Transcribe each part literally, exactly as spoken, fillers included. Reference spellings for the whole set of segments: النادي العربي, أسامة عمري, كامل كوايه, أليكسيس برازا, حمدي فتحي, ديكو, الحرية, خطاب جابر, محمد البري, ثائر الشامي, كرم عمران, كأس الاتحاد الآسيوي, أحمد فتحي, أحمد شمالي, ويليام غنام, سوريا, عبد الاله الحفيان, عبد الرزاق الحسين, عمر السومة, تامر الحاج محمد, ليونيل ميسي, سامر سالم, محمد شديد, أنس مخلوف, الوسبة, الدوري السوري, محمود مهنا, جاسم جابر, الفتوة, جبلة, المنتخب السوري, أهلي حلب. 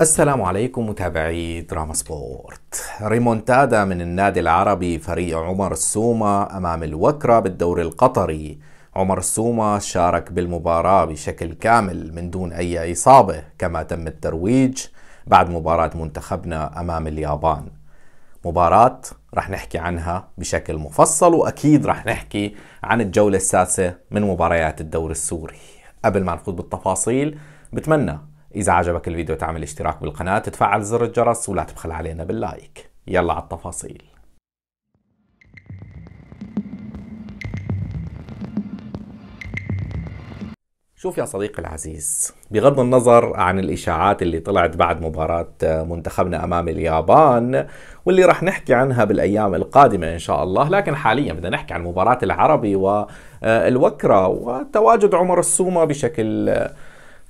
السلام عليكم متابعي دراما سبورت. ريمونتادا من النادي العربي فريق عمر السومة أمام الوكرة بالدوري القطري. عمر السومة شارك بالمباراة بشكل كامل من دون أي إصابة، كما تم الترويج بعد مباراة منتخبنا أمام اليابان. مباراة رح نحكي عنها بشكل مفصل، وأكيد رح نحكي عن الجولة السادسة من مباريات الدوري السوري. قبل ما نخوض بالتفاصيل، بتمنى إذا عجبك الفيديو تعمل اشتراك بالقناة، تفعل زر الجرس، ولا تبخل علينا باللايك. يلا على التفاصيل. شوف يا صديقي العزيز، بغض النظر عن الإشاعات اللي طلعت بعد مباراة منتخبنا أمام اليابان واللي رح نحكي عنها بالأيام القادمة إن شاء الله، لكن حاليا بدنا نحكي عن مباراة العربي والوكرة وتواجد عمر السومة بشكل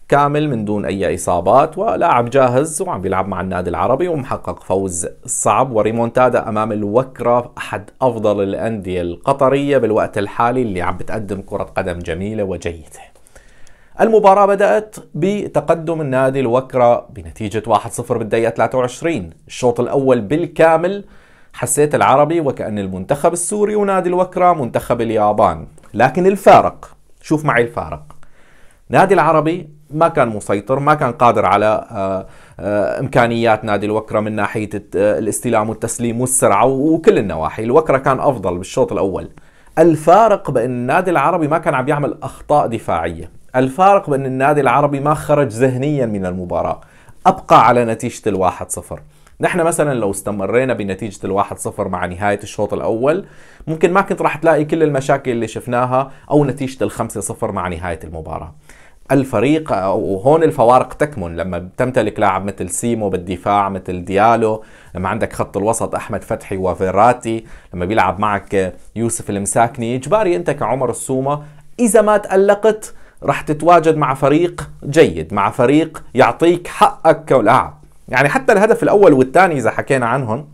كامل من دون أي إصابات، ولاعب جاهز وعم بيلعب مع النادي العربي ومحقق فوز صعب وريمونتادا أمام الوكرة، أحد أفضل الأندية القطرية بالوقت الحالي اللي عم بتقدم كرة قدم جميلة وجيدة. المباراة بدأت بتقدم النادي الوكرة بنتيجة واحد صفر بالدقيقة ثلاثة وعشرين. الشوط الأول بالكامل حسيت العربي وكأن المنتخب السوري ونادي الوكرة منتخب اليابان، لكن الفارق، شوف معي الفارق، نادي العربي ما كان مسيطر، ما كان قادر على إمكانيات نادي الوكرة من ناحية الاستلام والتسليم والسرعة وكل النواحي. الوكرة كان أفضل بالشوط الأول. الفارق بأن النادي العربي ما كان عم يعمل أخطاء دفاعية. الفارق بأن النادي العربي ما خرج ذهنيا من المباراة، أبقى على نتيجة الواحد صفر. نحن مثلا لو استمرينا بنتيجة الواحد صفر مع نهاية الشوط الأول، ممكن ما كنت راح تلاقي كل المشاكل اللي شفناها، أو نتيجة الخمسة صفر مع نهاية المباراة. الفريق، وهون الفوارق تكمن لما بتمتلك لاعب مثل سيمو بالدفاع، مثل ديالو، لما عندك خط الوسط أحمد فتحي وفيراتي، لما بيلعب معك يوسف المساكني، إجباري أنت كعمر السومة إذا ما تألقت رح تتواجد مع فريق جيد، مع فريق يعطيك حقك كلاعب. يعني حتى الهدف الأول والثاني إذا حكينا عنهم،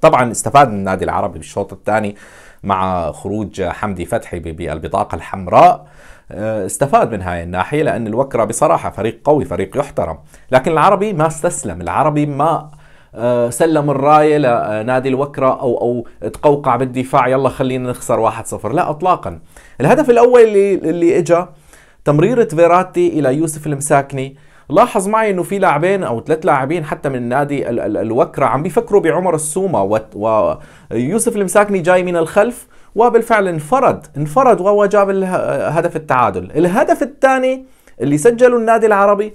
طبعا استفاد النادي العربي بالشوط الثاني مع خروج حمدي فتحي بالبطاقة الحمراء، استفاد من هاي الناحية، لأن الوكرة بصراحة فريق قوي، فريق يحترم، لكن العربي ما استسلم، العربي ما سلم الراية لنادي الوكرة أو أو تقوقع بالدفاع يلا خلينا نخسر واحد صفر، لا إطلاقا. الهدف الأول اللي اللي إجا تمريرة فيراتي إلى يوسف المساكني، لاحظ معي إنه في لاعبين أو ثلاث لاعبين حتى من نادي ال ال الوكرة عم بيفكروا بعمر السومة، ويوسف المساكني جاي من الخلف، وبالفعل انفرد انفرد وهو جاب هدف التعادل. الهدف الثاني اللي سجله النادي العربي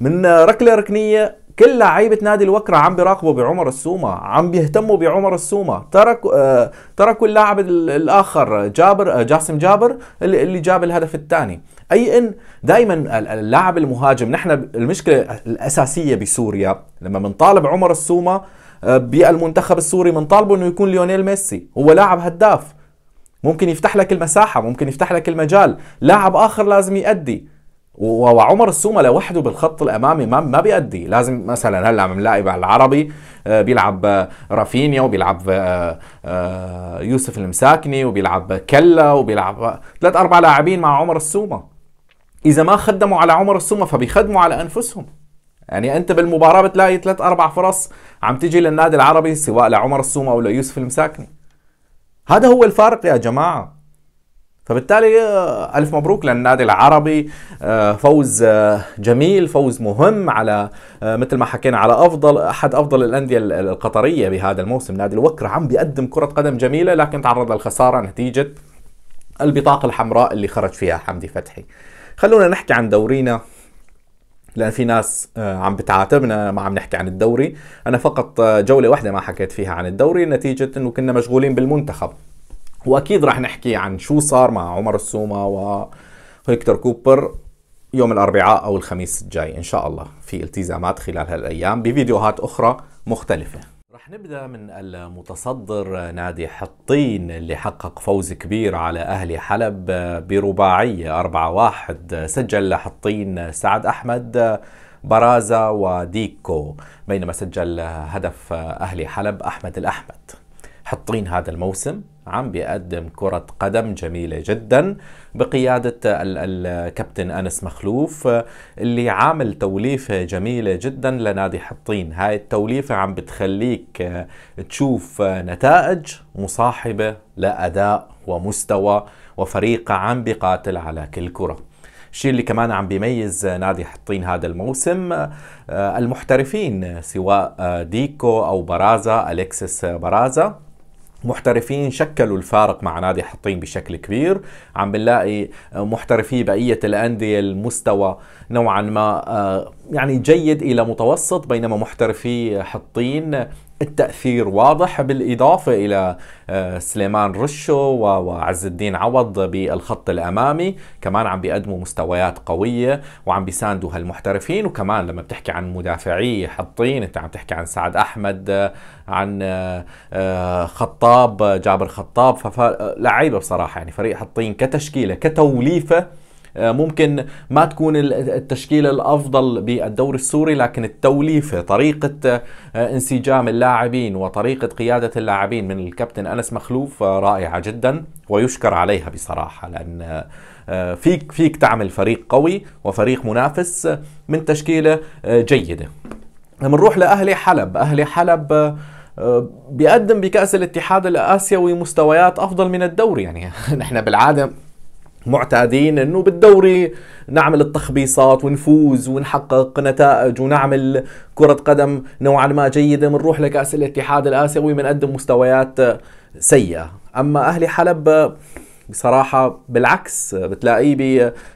من ركلة ركنية، كل لعيبة نادي الوكرة عم بيراقبوا بعمر السومة، عم بيهتموا بعمر السومة، تركوا آه تركوا اللاعب الآخر جابر، آه جاسم جابر اللي, اللي جاب الهدف الثاني. أي إن دائما اللاعب المهاجم، نحن المشكلة الأساسية بسوريا لما بنطالب عمر السومة آه بالمنتخب السوري بنطالبه إنه يكون ليونيل ميسي، هو لاعب هداف، ممكن يفتح لك المساحة، ممكن يفتح لك المجال، لاعب آخر لازم يأدي، وعمر السومة لوحده بالخط الامامي ما ما بيأدي. لازم مثلا هلا عم نلاقي مع العربي بيلعب رافينيا وبيلعب يوسف المساكني وبيلعب كلا وبيلعب ثلاث اربع لاعبين مع عمر السومة، اذا ما خدموا على عمر السومة فبيخدموا على انفسهم. يعني انت بالمباراة بتلاقي ثلاث اربع فرص عم تجي للنادي العربي سواء لعمر السومة او ليوسف المساكني. هذا هو الفارق يا جماعة. فبالتالي ألف مبروك للنادي العربي، فوز جميل، فوز مهم على مثل ما حكينا على أفضل أحد أفضل الأندية القطرية بهذا الموسم. نادي الوكرة عم بيقدم كرة قدم جميلة، لكن تعرض للخسارة نتيجة البطاقة الحمراء اللي خرج فيها حمدي فتحي. خلونا نحكي عن دورينا، لأن في ناس عم بتعاتبنا ما عم نحكي عن الدوري. أنا فقط جولة واحدة ما حكيت فيها عن الدوري نتيجة أنه كنا مشغولين بالمنتخب، واكيد راح نحكي عن شو صار مع عمر السومة وهيكتور كوبر يوم الاربعاء او الخميس الجاي ان شاء الله، في التزامات خلال هالايام بفيديوهات اخرى مختلفة. راح نبدا من المتصدر نادي حطين اللي حقق فوز كبير على اهلي حلب برباعية أربعة واحد، سجل لحطين سعد أحمد، برازا وديكو، بينما سجل هدف اهلي حلب احمد الاحمد. حطين هذا الموسم عم بيقدم كرة قدم جميلة جدا بقيادة الكابتن أنس مخلوف اللي عامل توليفة جميلة جدا لنادي حطين. هاي التوليفة عم بتخليك تشوف نتائج مصاحبة لأداء ومستوى وفريق عم بيقاتل على كل كرة. الشيء اللي كمان عم بيميز نادي حطين هذا الموسم المحترفين، سواء ديكو أو برازا، أليكسيس برازا، محترفين شكلوا الفارق مع نادي حطين بشكل كبير. عم بنلاقي محترفي بقية الأندية المستوى نوعا ما يعني جيد إلى متوسط، بينما محترفي حطين التأثير واضح، بالإضافة إلى سليمان رشو وعز الدين عوض بالخط الأمامي كمان عم بيقدموا مستويات قوية وعم بيساندوا هالمحترفين. وكمان لما بتحكي عن مدافعي حطين انت عم تحكي عن سعد أحمد، عن خطاب جابر خطاب، فلعيبة بصراحة يعني فريق حطين كتشكيلة كتوليفة ممكن ما تكون التشكيلة الأفضل بالدوري السوري، لكن التوليفة، طريقة انسجام اللاعبين وطريقة قيادة اللاعبين من الكابتن أنس مخلوف رائعة جدا ويشكر عليها بصراحة، لأن فيك فيك تعمل فريق قوي وفريق منافس من تشكيلة جيدة. بنروح لأهلي حلب. أهلي حلب بيقدم بكأس الاتحاد الآسيوي مستويات أفضل من الدوري، يعني نحن بالعادة معتادين انه بالدوري نعمل التخبيصات ونفوز ونحقق نتائج ونعمل كرة قدم نوعا ما جيدة، بنروح لكأس الاتحاد الآسيوي بنقدم مستويات سيئة. اما اهلي حلب بصراحة بالعكس، بتلاقيه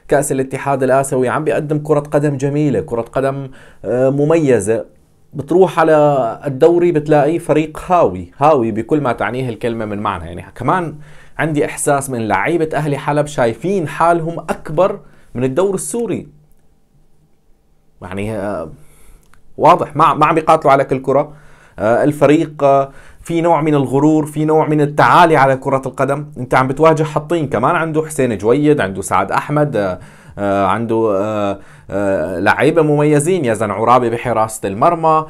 بكأس الاتحاد الآسيوي عم بيقدم كرة قدم جميلة، كرة قدم مميزة. بتروح على الدوري بتلاقيه فريق هاوي، هاوي بكل ما تعنيه الكلمة من معنى. يعني كمان عندي إحساس من لعيبة أهلي حلب شايفين حالهم أكبر من الدوري السوري، يعني واضح ما عم بيقاتلوا على كل كرة. الفريق في نوع من الغرور، في نوع من التعالي على كرة القدم. أنت عم بتواجه حطين كمان عنده حسين جويد، عنده سعد أحمد، عنده لعيبة مميزين، يزن عرابي بحراسة المرمى،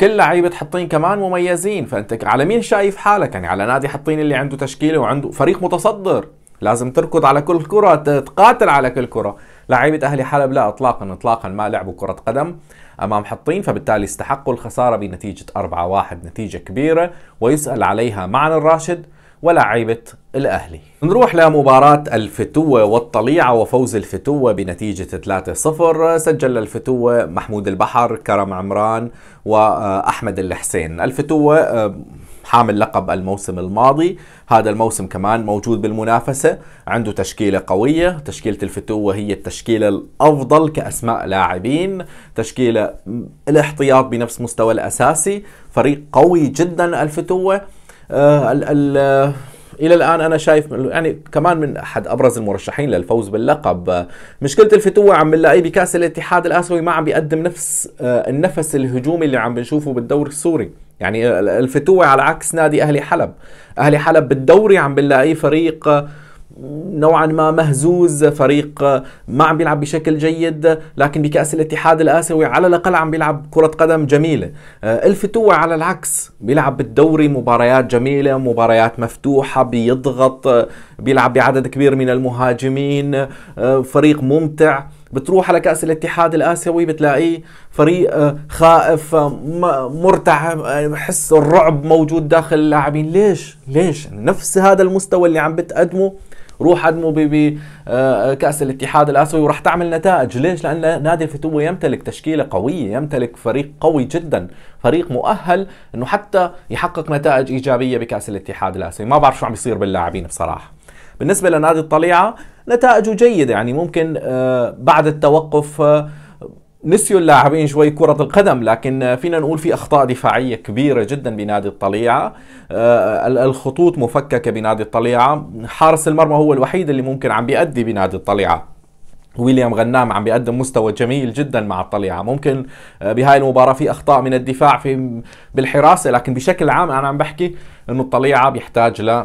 كل لعيبة حطين كمان مميزين. فأنت على مين شايف حالك؟ يعني على نادي حطين اللي عنده تشكيلة وعنده فريق متصدر، لازم تركض على كل كرة، تقاتل على كل كرة. لعيبة أهلي حلب لا، إطلاقا إطلاقا ما لعبوا كرة قدم أمام حطين، فبالتالي استحقوا الخسارة بنتيجة أربعة واحد، نتيجة كبيرة ويسأل عليها معن الراشد ولاعيبة الأهلي. نروح لمباراة الفتوة والطليعة وفوز الفتوة بنتيجة ثلاثة صفر. سجل الفتوة محمود البحر، كرم عمران، وأحمد الحسين. الفتوة حامل لقب الموسم الماضي، هذا الموسم كمان موجود بالمنافسة، عنده تشكيلة قوية. تشكيلة الفتوة هي التشكيلة الأفضل كأسماء لاعبين، تشكيلة الاحتياط بنفس مستوى الأساسي، فريق قوي جدا الفتوة. آه ال ال إلى الآن أنا شايف يعني كمان من أحد أبرز المرشحين للفوز باللقب. مشكلة الفتوة عم بنلاقيه بكأس الاتحاد الآسيوي ما عم بيقدم نفس آه النفس الهجومي اللي عم بنشوفه بالدوري السوري. يعني الفتوة على عكس نادي أهلي حلب، أهلي حلب بالدوري عم بنلاقيه فريق نوعا ما مهزوز، فريق ما عم بيلعب بشكل جيد، لكن بكأس الاتحاد الآسيوي على الأقل عم بيلعب كرة قدم جميلة. الفتوة على العكس بيلعب بالدوري مباريات جميلة، مباريات مفتوحة، بيضغط، بيلعب بعدد كبير من المهاجمين، فريق ممتع. بتروح على كأس الاتحاد الآسيوي بتلاقيه فريق خائف مرتعب، حس الرعب موجود داخل اللاعبين. ليش؟ ليش؟ نفس هذا المستوى اللي عم بتقدمه روح قدمه بكأس الاتحاد الآسيوي وراح تعمل نتائج. ليش؟ لأن نادي الفتوة يمتلك تشكيلة قوية، يمتلك فريق قوي جدا، فريق مؤهل أنه حتى يحقق نتائج إيجابية بكأس الاتحاد الآسيوي. ما بعرف شو عم بيصير باللاعبين بصراحة. بالنسبة لنادي الطليعة نتائجه جيدة، يعني ممكن بعد التوقف نسيوا اللاعبين شوي كرة القدم، لكن فينا نقول في أخطاء دفاعية كبيرة جدا بنادي الطليعة، الخطوط مفككة بنادي الطليعة، حارس المرمى هو الوحيد اللي ممكن عم بيأدي بنادي الطليعة. ويليام غنام عم بيقدم مستوى جميل جدا مع الطليعة، ممكن بهاي المباراة في أخطاء من الدفاع في بالحراسة، لكن بشكل عام أنا عم بحكي إنه الطليعة بيحتاج ل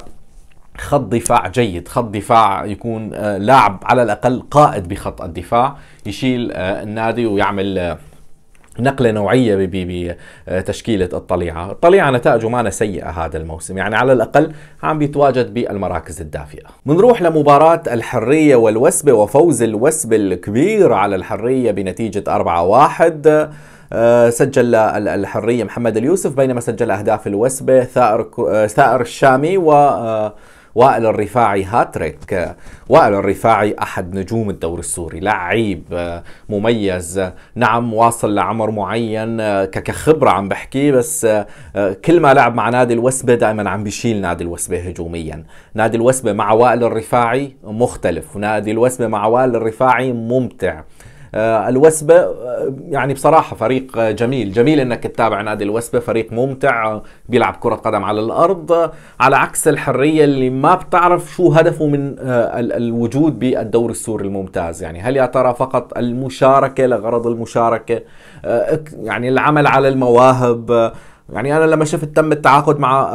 خط دفاع جيد، خط دفاع يكون لاعب على الأقل قائد بخط الدفاع، يشيل النادي ويعمل نقلة نوعية بتشكيلة الطليعة. الطليعة نتائجه معنا سيئة هذا الموسم، يعني على الأقل عم بيتواجد بالمراكز الدافئة. بنروح لمباراة الحرية والوسبة وفوز الوسبة الكبير على الحرية بنتيجة أربعة واحد. سجل الحرية محمد اليوسف، بينما سجل أهداف الوسبة ثائر ثائر الشامي و وائل الرفاعي هاتريك. وائل الرفاعي أحد نجوم الدوري السوري، لعيب مميز، نعم واصل لعمر معين كخبرة عم بحكي، بس كل ما لعب مع نادي الوسبة دائما عم بيشيل نادي الوسبة هجوميا. نادي الوسبة مع وائل الرفاعي مختلف، ونادي الوسبة مع وائل الرفاعي ممتع. الوسبة يعني بصراحة فريق جميل، جميل انك تتابع نادي الوسبة، فريق ممتع بيلعب كرة قدم على الارض، على عكس الحرية اللي ما بتعرف شو هدفه من الوجود بالدوري السوري الممتاز. يعني هل يا ترى فقط المشاركة لغرض المشاركة، يعني العمل على المواهب؟ يعني انا لما شفت تم التعاقد مع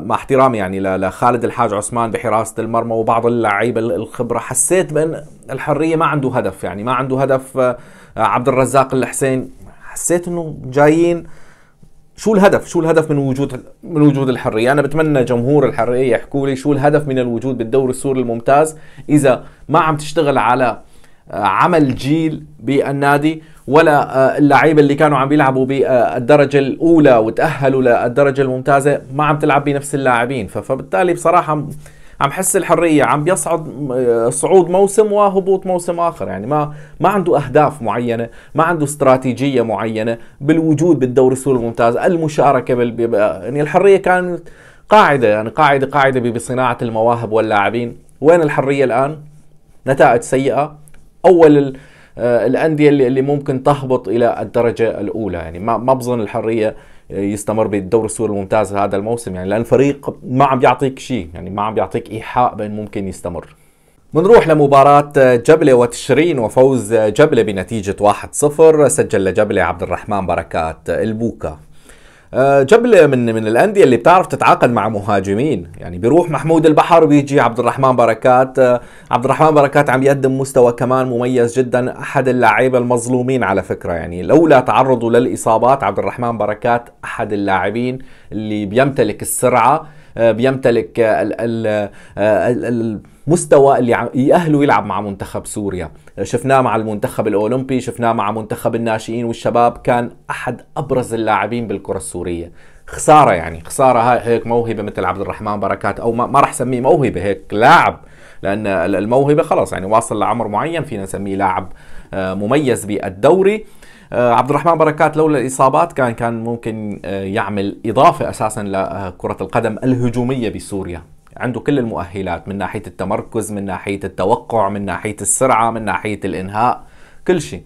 مع احترامي يعني لخالد الحاج عثمان بحراسه المرمى وبعض اللعيبه الخبره، حسيت بان الحريه ما عنده هدف، يعني ما عنده هدف. عبد الرزاق الحسين حسيت انه جايين شو الهدف، شو الهدف من وجود من وجود الحريه؟ انا بتمنى جمهور الحريه يحكوا لي شو الهدف من الوجود بالدوري السوري الممتاز اذا ما عم تشتغل على عمل جيل بالنادي، ولا اللعيبه اللي كانوا عم بيلعبوا بالدرجه الاولى وتاهلوا للدرجه الممتازه ما عم تلعب بنفس اللاعبين. فبالتالي بصراحه عم حس الحريه عم بيصعد صعود موسم وهبوط موسم اخر، يعني ما ما عنده اهداف معينه، ما عنده استراتيجيه معينه بالوجود بالدوري السوري الممتاز، المشاركه بال... يعني الحريه كانت قاعده، يعني قاعده قاعده بصناعه المواهب واللاعبين. وين الحريه الان؟ نتائج سيئه، اول ال... الأندية اللي ممكن تهبط إلى الدرجة الأولى. يعني ما ما بظن الحرية يستمر بالدوري السوري الممتاز هذا الموسم، يعني لأن فريق ما عم بيعطيك شيء، يعني ما عم بيعطيك إيحاء بأن ممكن يستمر. بنروح لمباراة جبلة وتشرين وفوز جبلة بنتيجة واحد صفر، سجل جبلة عبد الرحمن بركات البوكا. جبلة من من الأندية اللي بتعرف تتعاقد مع مهاجمين، يعني بيروح محمود البحر بيجي عبد الرحمن بركات. عبد الرحمن بركات عم يقدم مستوى كمان مميز جدا، أحد اللاعبين المظلومين على فكرة، يعني لولا تعرضه للإصابات عبد الرحمن بركات أحد اللاعبين اللي بيمتلك السرعة، بيمتلك ال ال ال المستوى اللي يأهله يلعب مع منتخب سوريا. شفناه مع المنتخب الأولمبي، شفناه مع منتخب الناشئين والشباب، كان أحد أبرز اللاعبين بالكرة السورية. خسارة يعني خسارة هيك موهبة مثل عبد الرحمن بركات، أو ما رح سميه موهبة، هيك لاعب، لأن الموهبة خلاص يعني واصل لعمر معين، فينا نسميه لاعب مميز بالدوري. عبد الرحمن بركات لولا الإصابات كان كان ممكن يعمل إضافة أساسا لكرة القدم الهجومية بسوريا. عنده كل المؤهلات من ناحية التمركز، من ناحية التوقع، من ناحية السرعة، من ناحية الإنهاء، كل شيء.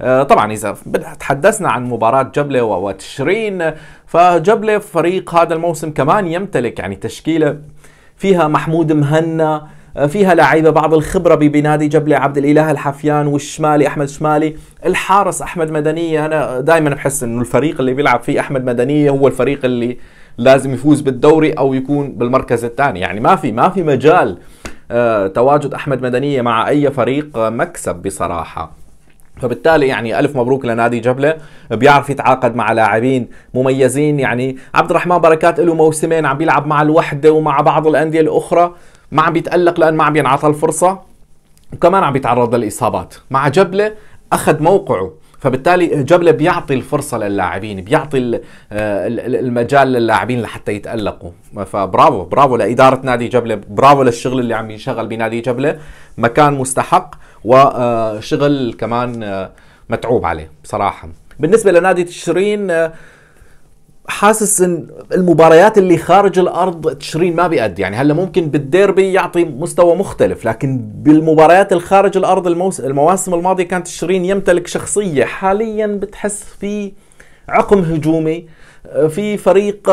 طبعا إذا تحدثنا عن مباراة جبلة وتشرين، فجبلة فريق هذا الموسم كمان يمتلك يعني تشكيلة فيها محمود مهنا، فيها لعيبه بعض الخبره بنادي جبله، عبد الاله الحفيان والشمالي احمد شمالي، الحارس احمد مدنيه. انا دائما بحس انه الفريق اللي بيلعب فيه احمد مدنيه هو الفريق اللي لازم يفوز بالدوري او يكون بالمركز الثاني، يعني ما في ما في مجال آه تواجد احمد مدنيه مع اي فريق مكسب بصراحه. فبالتالي يعني ألف مبروك لنادي جبلة، بيعرف يتعاقد مع لاعبين مميزين. يعني عبد الرحمن بركات له موسمين عم بيلعب مع الوحدة ومع بعض الأندية الأخرى، ما عم بيتألق لأن ما عم بينعطى الفرصة، وكمان عم بيتعرض للإصابات. مع جبلة أخذ موقعه، فبالتالي جبلة بيعطي الفرصة للاعبين، بيعطي المجال للاعبين لحتى يتألقوا. فبرافو برافو لإدارة نادي جبلة، برافو للشغل اللي عم ينشغل بنادي جبلة، مكان مستحق وشغل كمان متعوب عليه بصراحة. بالنسبة لنادي تشرين، حاسس ان المباريات اللي خارج الارض تشرين ما بيأدي، يعني هلا ممكن بالديربي يعطي مستوى مختلف، لكن بالمباريات الخارج الارض الموس... المواسم الماضيه كانت تشرين يمتلك شخصيه. حاليا بتحس في عقم هجومي، في فريق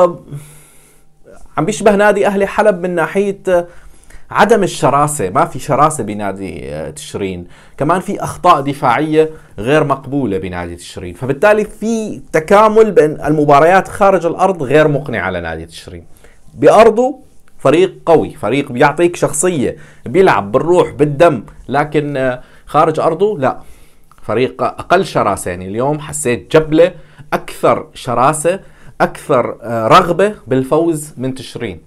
عم بيشبه نادي اهلي حلب من ناحيه عدم الشراسه، ما في شراسه بنادي تشرين، كمان في اخطاء دفاعيه غير مقبوله بنادي تشرين، فبالتالي في تكامل بين المباريات خارج الارض غير مقنعه لنادي تشرين. بارضه فريق قوي، فريق بيعطيك شخصيه، بيلعب بالروح بالدم، لكن خارج ارضه لا، فريق أقل شراسة. يعني اليوم حسيت جبلة أكثر شراسة، أكثر رغبة بالفوز من تشرين.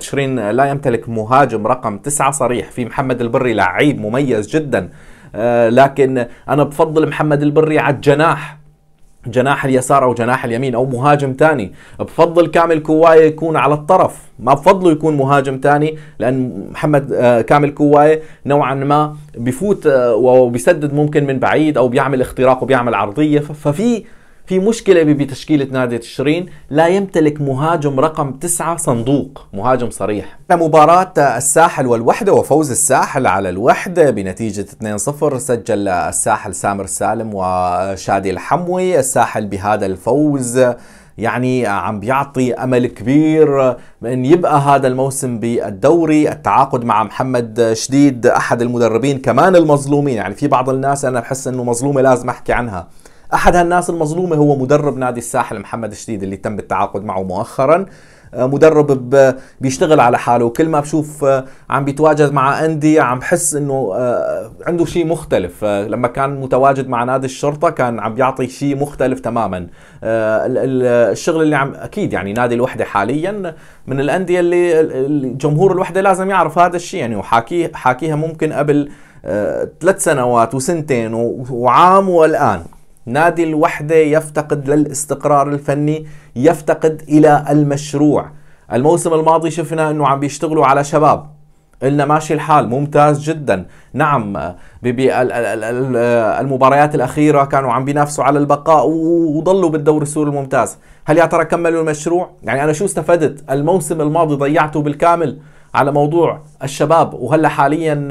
تشرين لا يمتلك مهاجم رقم تسعة صريح، في محمد البري لعيب مميز جدا، لكن أنا بفضل محمد البري على الجناح، جناح اليسار أو جناح اليمين أو مهاجم تاني. بفضل كامل كوايه يكون على الطرف، ما بفضله يكون مهاجم تاني، لأن محمد كامل كوايه نوعا ما بفوت وبيسدد ممكن من بعيد أو بيعمل اختراق وبيعمل عرضية. ففي في مشكلة بتشكيلة نادي تشرين، لا يمتلك مهاجم رقم تسعة صندوق، مهاجم صريح. مباراة الساحل والوحدة وفوز الساحل على الوحدة بنتيجة اثنين صفر، سجل الساحل سامر سالم وشادي الحموي. الساحل بهذا الفوز يعني عم بيعطي أمل كبير أن يبقى هذا الموسم بالدوري. التعاقد مع محمد شديد أحد المدربين كمان المظلومين، يعني في بعض الناس أنا بحس أنه مظلومة لازم أحكي عنها. أحد هالناس المظلومة هو مدرب نادي الساحل محمد شديد اللي تم التعاقد معه مؤخرا. مدرب بيشتغل على حاله، وكل ما بشوف عم بيتواجد مع أندية عم بحس إنه عنده شيء مختلف. لما كان متواجد مع نادي الشرطة كان عم بيعطي شيء مختلف تماما. الشغل اللي عم أكيد يعني نادي الوحدة حاليا من الأندية اللي جمهور الوحدة لازم يعرف هذا الشيء، يعني وحاكيه حاكيها ممكن قبل ثلاث سنوات وسنتين وعام والآن. نادي الوحدة يفتقد للاستقرار الفني، يفتقد إلى المشروع. الموسم الماضي شفنا أنه عم بيشتغلوا على شباب، قلنا ماشي الحال ممتاز جدا. نعم المباريات الأخيرة كانوا عم بينافسوا على البقاء وضلوا بالدوري السوري الممتاز. هل يا ترى كملوا المشروع؟ يعني أنا شو استفدت؟ الموسم الماضي ضيعته بالكامل على موضوع الشباب، وهلا حاليا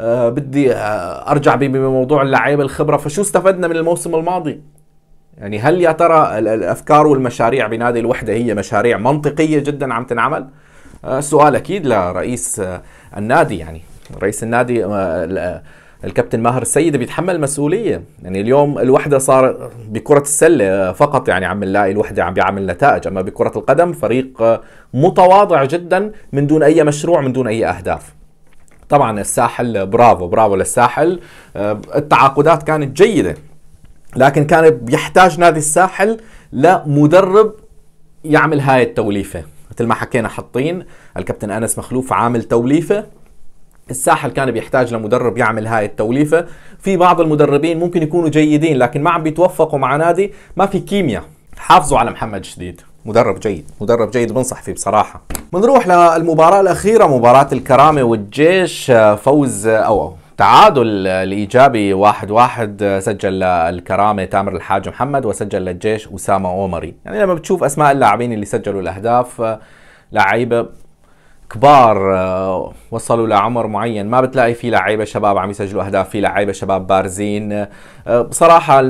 أه بدي ارجع بموضوع اللعيبه الخبره، فشو استفدنا من الموسم الماضي؟ يعني هل يا ترى الافكار والمشاريع بنادي الوحده هي مشاريع منطقيه جدا عم تنعمل؟ أه سؤال اكيد لرئيس أه النادي، يعني رئيس النادي أه الكابتن ماهر السيد بيتحمل مسؤوليه. يعني اليوم الوحده صار بكره السله فقط يعني عم نلاقي الوحده عم بيعمل نتائج، اما بكره القدم فريق متواضع جدا من دون اي مشروع، من دون اي اهداف. طبعا الساحل برافو برافو للساحل، التعاقدات كانت جيدة، لكن كان بيحتاج نادي الساحل لمدرب يعمل هاي التوليفة. مثل ما حكينا حطين الكابتن أنس مخلوف عامل توليفة، الساحل كان بيحتاج لمدرب يعمل هاي التوليفة. في بعض المدربين ممكن يكونوا جيدين لكن ما عم بيتوفقوا مع نادي، ما في كيمياء. حافظوا على محمد شديد، مدرب جيد، مدرب جيد بنصح فيه بصراحة. بنروح للمباراة الأخيرة، مباراة الكرامة والجيش. فوز أو تعادل الإيجابي واحد واحد، سجل الكرامة تامر الحاج محمد وسجل الجيش أسامة عمري. يعني لما بتشوف أسماء اللاعبين اللي سجلوا الأهداف لعيبة كبار وصلوا لعمر معين، ما بتلاقي في لعيبة شباب عم يسجلوا أهداف، في لعيبة شباب بارزين بصراحة.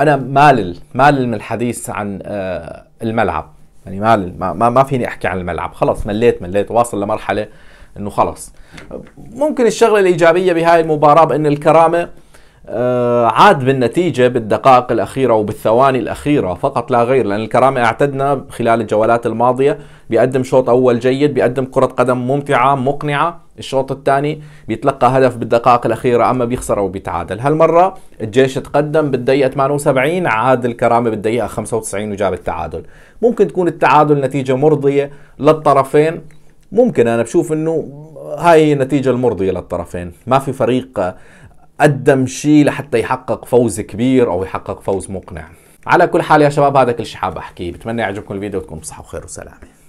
أنا مالل مالل من الحديث عن الملعب، يعني مالل ما ما فيني أحكي عن الملعب، خلص مليت مليت واصل لمرحلة إنه خلص. ممكن الشغلة الإيجابية بهاي المباراة بإن الكرامة عاد بالنتيجة بالدقائق الأخيرة وبالثواني الأخيرة فقط لا غير، لأن الكرامة اعتدنا خلال الجولات الماضية بيقدم شوط أول جيد، بيقدم كرة قدم ممتعة مقنعة، الشوط الثاني بيتلقى هدف بالدقائق الأخيرة أما بيخسر أو بيتعادل. هالمرة الجيش تقدم بالدقيقة ثمانية وسبعين، عاد الكرامة بالدقيقة خمسة وتسعين وجاب التعادل. ممكن تكون التعادل نتيجة مرضية للطرفين، ممكن أنا بشوف إنه هاي النتيجة المرضية للطرفين، ما في فريق قدم شيء لحتى يحقق فوز كبير أو يحقق فوز مقنع. على كل حال يا شباب هذا كل شيء حاب أحكيه، بتمنى يعجبكم الفيديو وتكونوا بصحة وخير وسلامة.